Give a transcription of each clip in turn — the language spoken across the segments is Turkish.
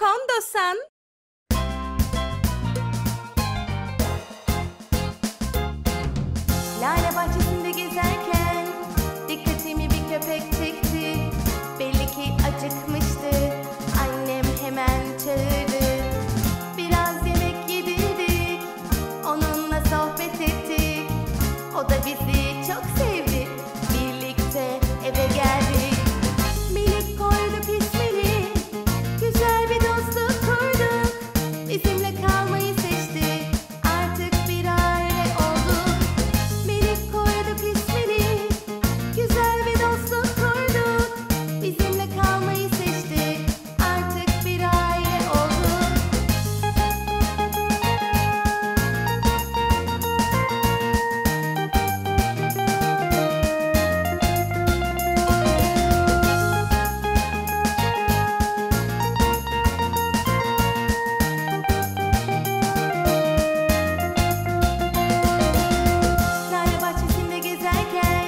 Condo-san. Lale bahçesinde gezerken dikkatimi bir köpek çekti. Belli ki acıkmıştı. Annem hemen çağırdı. Biraz yemek yedirdik. Onunla sohbet ettik. O da bizi çok sevdi. Birlikte eve geldik. Minik koydu pişmeli. Güzel bir dostluk kurduk. Bizimle kalmayı seçti. Artık bir aile olduk. Minik koydu pişmeli. Güzel bir dostluk kurduk. Bizimle kalmayı seçti. Artık bir aile olduk. Lale bahçesinde gezerken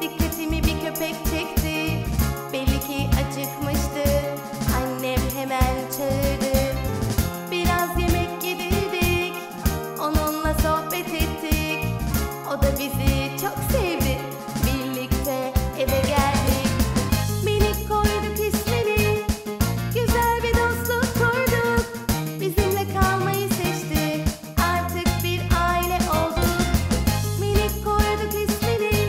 dikkatimi bir köpek çekti. Belli ki acıkmıştı. Annem hemen çağırdı. Biraz yemek yedirdik. Onunla sohbet ettik. O da bizi çok sevdi. Birlikte eve geldik. Minik koyduk ismini. Güzel bir dostluk kurduk. Bizimle kalmayı seçti. Artık bir aile olduk. Minik koyduk ismini.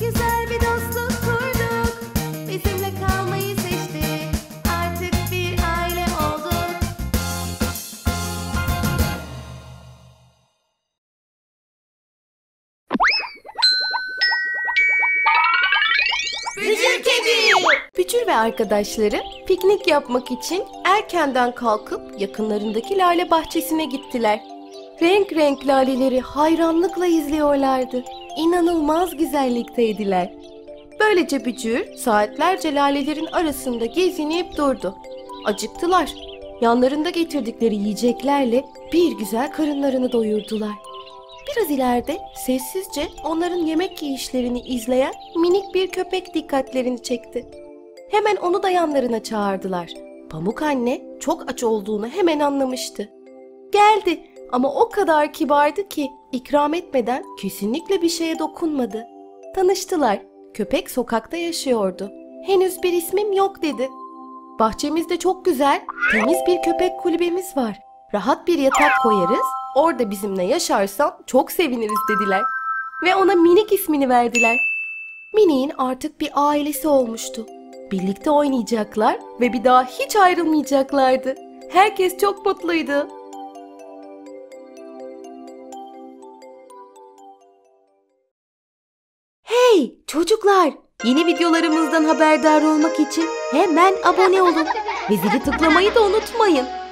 Güzel bir dostluk kurduk. Bizimle kalmayı seçti. Artık bir aile olduk. Bücür kedi. Bücür ve arkadaşları piknik yapmak için erkenden kalkıp yakınlarındaki lale bahçesine gittiler. Renk renk laleleri hayranlıkla izliyorlardı. İnanılmaz güzellikteydiler. Böylece Bücür saatlerce lalelerin arasında gezinip durdu. Acıktılar. Yanlarında getirdikleri yiyeceklerle bir güzel karınlarını doyurdular. Biraz ileride sessizce onların yemek yiyişlerini izleyen minik bir köpek dikkatlerini çekti. Hemen onu da yanlarına çağırdılar. Pamuk anne çok aç olduğunu hemen anlamıştı. Geldi ama o kadar kibardı ki ikram etmeden kesinlikle bir şeye dokunmadı. Tanıştılar. Köpek sokakta yaşıyordu. Henüz bir ismim yok dedi. Bahçemizde çok güzel, temiz bir köpek kulübemiz var. Rahat bir yatak koyarız. Orada bizimle yaşarsan çok seviniriz dediler. Ve ona Minik ismini verdiler. Minik'in artık bir ailesi olmuştu. Birlikte oynayacaklar ve bir daha hiç ayrılmayacaklardı. Herkes çok mutluydu. Hey çocuklar! Yeni videolarımızdan haberdar olmak için hemen abone olun. Ve zili tıklamayı da unutmayın.